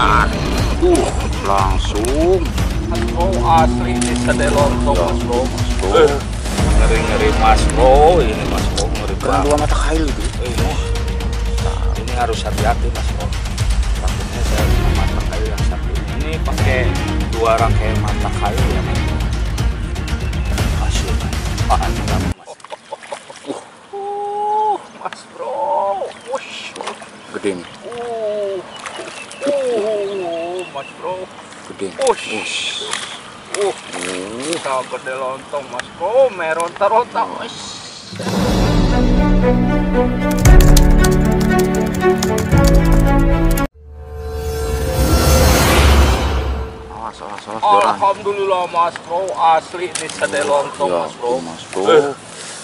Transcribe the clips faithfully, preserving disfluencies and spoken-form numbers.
aduh langsung oh asli ini sedelor tuh mas bro ngeri-ngeri mas bro ini mas bro ngeri banget dua mata kail itu ini harus hati-hati mas bro takutnya saya punya mata kail yang satu ini pakai dua rangkaian mata kail ya mas bro hasil apaan mas uh mas bro wush gede nih mas bro gede wush uh kalau gede lontong mas bro meronta-ronta wush alhamdulillah mas bro asli ini sedih lontong mas bro mas bro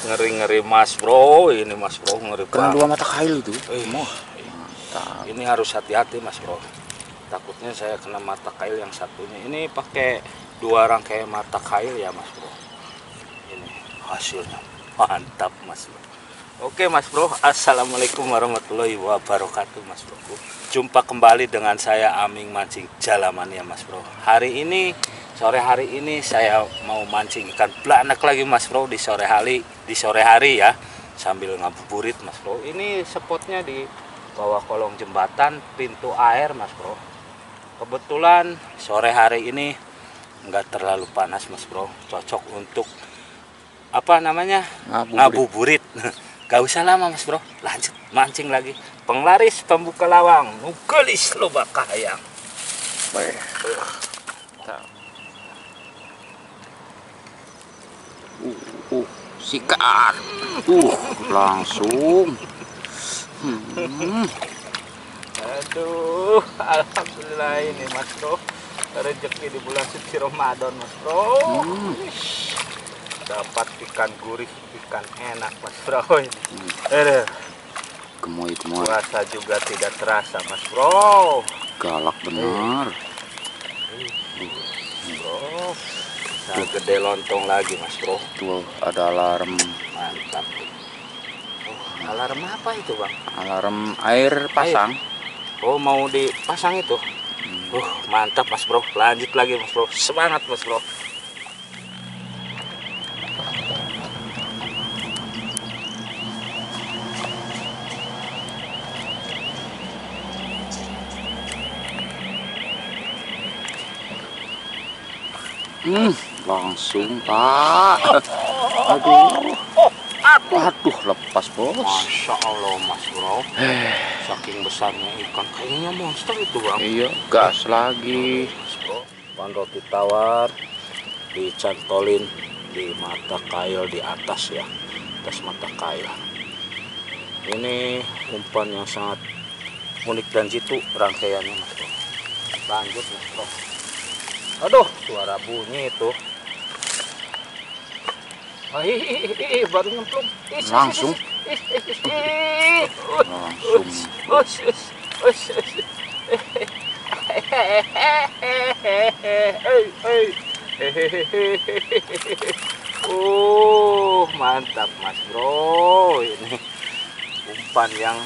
ngeri-ngeri mas bro ini mas bro ngeri banget dua mata kail itu ini harus hati-hati mas bro takutnya saya kena mata kail yang satunya ini pakai dua rangkaian mata kail ya mas bro ini hasilnya mantap mas bro oke mas bro assalamualaikum warahmatullahi wabarakatuh mas bro jumpa kembali dengan saya Aming Mancing Jalamania mas bro hari ini sore hari ini saya mau mancing ikan belanak lagi mas bro di sore hari di sore hari ya sambil ngabuburit mas bro ini spotnya di bawah kolong jembatan pintu air mas bro kebetulan sore hari ini enggak terlalu panas mas bro cocok untuk apa namanya ngabuburit gak usah lama mas bro lanjut mancing lagi penglaris pembuka lawang nugelis lobak kahayang uh, uh, sikat uh langsung hmm. Aduh alhamdulillah ini mas bro rezeki di bulan suci Ramadan mas bro hmm. Dapat ikan gurih ikan enak mas bro ini hmm. Gemoy gemoy rasa juga tidak terasa mas bro galak benar bro nah, gede lontong lagi mas bro tuh ada alarm mantap oh, alarm apa itu bang alarm air pasang air. Oh mau dipasang itu uh, mantap mas bro lanjut lagi mas bro semangat mas bro hmm, langsung pak aduh aduh lepas bos masya Allah mas bro saking besarnya ikan kayaknya monster itu bang iya gas lagi pan roti tawar dicantolin di mata kail di atas ya atas mata kail ini umpan yang sangat unik dan jitu rangkaiannya mas bro lanjut mas bro aduh suara bunyi itu Hai, baru nyemplung. Langsung. Langsung. Oh, mantap mas bro. Ini umpan yang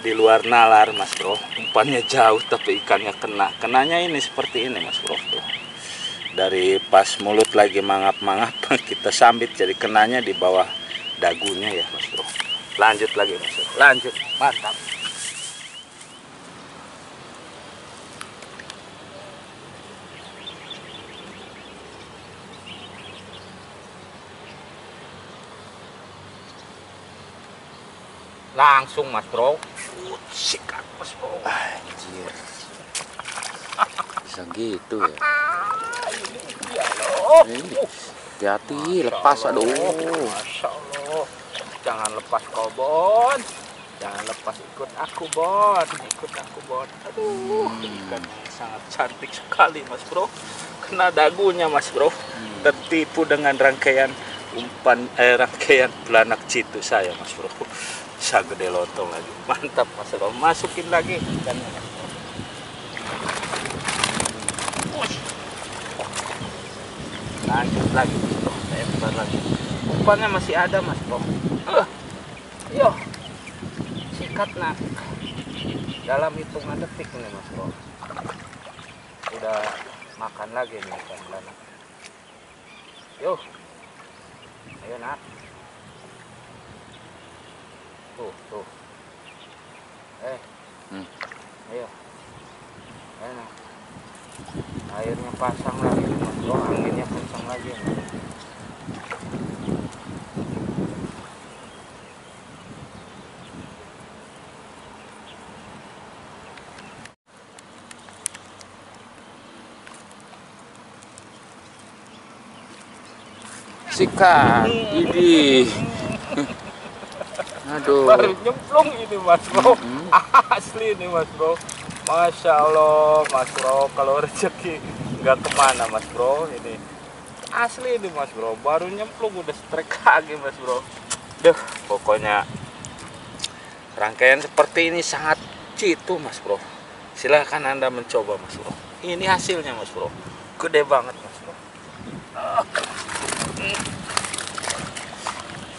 di luar nalar mas bro. Umpannya jauh tapi ikannya kena. Kenanya ini seperti ini mas bro. Dari pas mulut lagi mangap-mangap kita sambit jadi kenanya di bawah dagunya ya mas bro lanjut lagi mas bro lanjut mantap langsung mas bro sikat mas bro anjir bisa gitu ya hati-hati lepas aduh Masya Allah jangan lepas kau Bon jangan lepas ikut aku Bon ikut aku Bon aduh hmm. Ikan sangat cantik sekali mas bro kena dagunya mas bro hmm. Tertipu dengan rangkaian umpan eh, rangkaian belanak jitu saya mas bro bisa gede lontong lagi mantap mas bro masukin lagi ikannya lanjut lagi mas bro lebar lagi umpannya masih ada mas bro uh, yo sikat nak dalam hitungan detik nih Mas Bro, udah makan lagi nih ikan belanak. Yuk, ayo Nak. Tuh, tuh. Eh, hmm. ayo, ayo Nak. Airnya pasang lagi nih Mas Bro, anginnya pasang lagi nih. Sikat, ini, aduh, baru nyemplung ini Mas Bro, mm-hmm. asli ini Mas Bro, masya Allah Mas Bro, kalau rezeki nggak kemana Mas Bro, ini asli ini Mas Bro, baru nyemplung udah strike lagi Mas Bro, deh pokoknya rangkaian seperti ini sangat jitu Mas Bro, silahkan Anda mencoba Mas Bro, ini hasilnya Mas Bro, gede banget Mas Bro.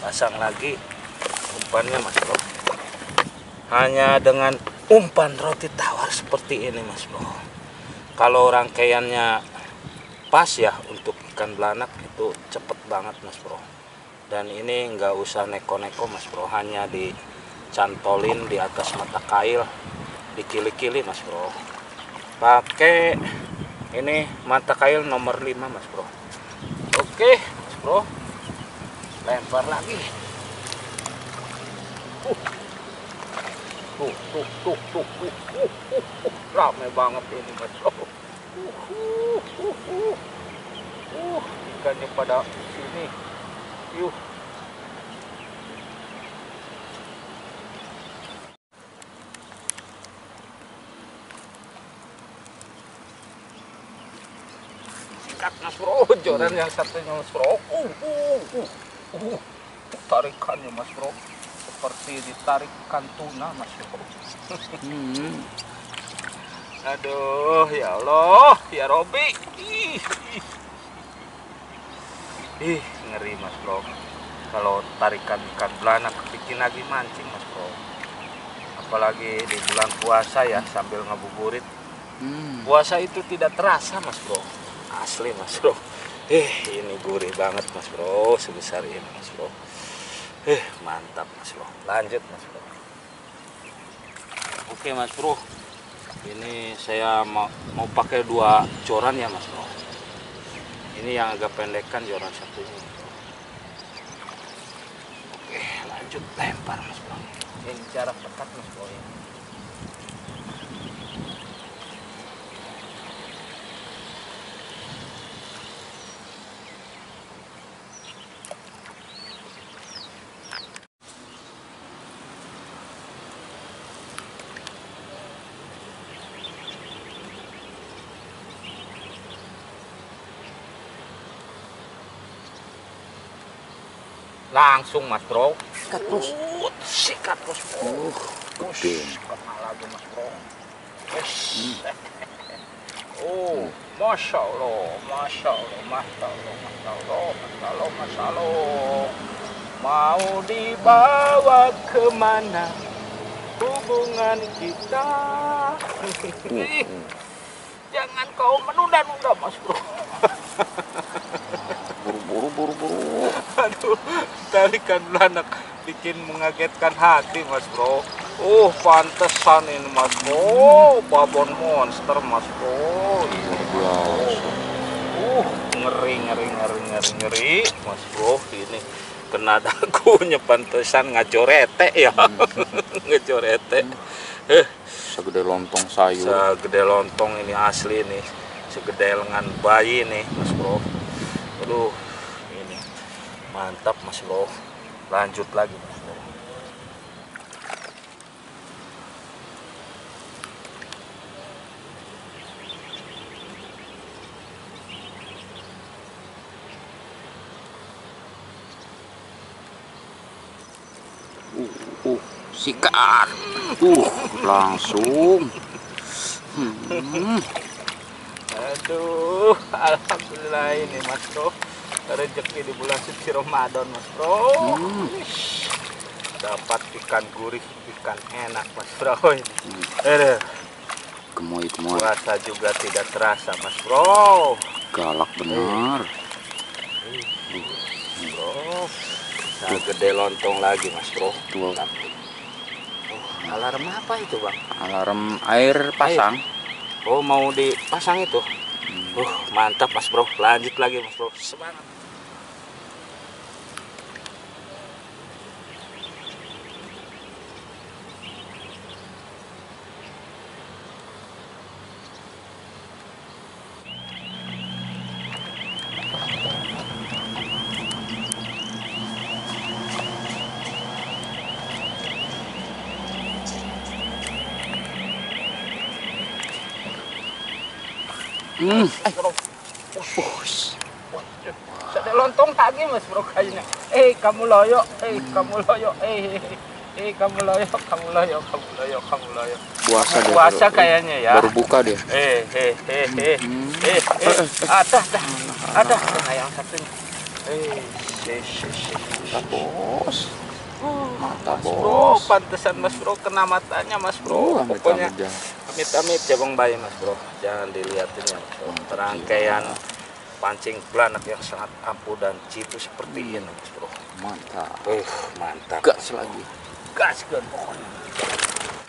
Pasang lagi umpannya Mas Bro, hanya dengan umpan roti tawar seperti ini Mas Bro. Kalau rangkaiannya pas ya untuk ikan belanak itu cepet banget Mas Bro, dan ini nggak usah neko-neko Mas Bro, hanya dicantolin di atas mata kail, dikili-kili Mas Bro, pakai ini mata kail nomor lima Mas Bro. Oke Mas Bro, lempar lagi. Uh. Tuh, tuh, tuh, tuh, tuh, uh, uh, uh. Ramai banget ini Mas Bro. Uh, uh, uh, uh. Uh, ikannya pada sini. Yuh. Sikat Mas Bro, joran yang satunya Mas Bro. Uh, uh, uh. Uh, tarikannya Mas Bro seperti ditarikan tuna Mas Bro. hmm. Aduh, ya Allah, ya Robi, ih, ih. ih ngeri Mas Bro. Kalau tarikan ikan belanak bikin lagi mancing Mas Bro. Apalagi di bulan puasa ya sambil ngabuburit. Hmm. Puasa itu tidak terasa Mas Bro. Asli Mas Bro. Eh, ini gurih banget Mas Bro, sebesar ini Mas Bro. Eh, mantap Mas Bro. Lanjut Mas Bro. Oke Mas Bro, ini saya mau, mau pakai dua joran ya Mas Bro. Ini yang agak pendekan joran satunya. Oke, lanjut lempar Mas Bro. Ini jarak dekat Mas Bro ya. Langsung Mas Bro, sikat terus, uh, sikat terus, uh, kena lagi Mas Bro, yes. hmm. oh, masya Allah, masya Allah, masya Allah, masya Allah, masya Allah, masya Allah, mau dibawa kemana hubungan kita? Jangan kau menunda-nunda Mas Bro. Buru-buru. Aduh, tarikan belanak bikin mengagetkan hati Mas Bro. Oh, pantesan ini Mas Bro, babon monster Mas Bro. Uh, ngeri ngeri ngeri ngeri ngeri Mas Bro, ini kena dagunya pantesan ngacorete ya. Ngacorete. Eh, segede lontong sayur. Segede lontong ini asli nih. Segede lengan bayi nih Mas Bro. Aduh, ini mantap Mas Bro. Lanjut lagi Mas Bro. Uh, uh, sikat. Uh, langsung. Hmm. Aduh, alhamdulillah ini Mas Bro, rezeki di bulan suci Ramadan Mas Bro. hmm. dapat ikan gurih, ikan enak Mas Bro. Hmm. Gemoy, gemoy. Puasa juga tidak terasa Mas Bro. Galak benar. Hmm. Bro. Nah, gede lontong lagi Mas Bro. Tuh. Alarm apa itu Bang? Alarm air pasang. Air. Oh, mau dipasang itu. Hmm. Uh, mantap Mas Bro. Lanjut lagi Mas Bro. Semangat. Hmm. Eh, ada lontong lagi Mas Bro kayaknya. Eh, kamu loyok, eh kamu loyok, eh eh kamu loyok, kamu loyok, kamu loyok, kamu loyok. Puasa dia. Puasa kayaknya ya. Baru buka dia. Eh, eh, eh, eh, eh, ada, ada, ada. Yang satunya. Eh, eh, eh, bos. Mata bos. Pantesan Mas Bro kena matanya Mas Bro. Pokoknya. Amit-amit cabang bayi Mas Bro, jangan dilihatin ya Mas Bro. Rangkaian pancing belanak yang sangat ampuh dan jitu seperti ini Mas Bro. Mantap. Uh, mantap. Gas lagi. Gas kan pokoknya.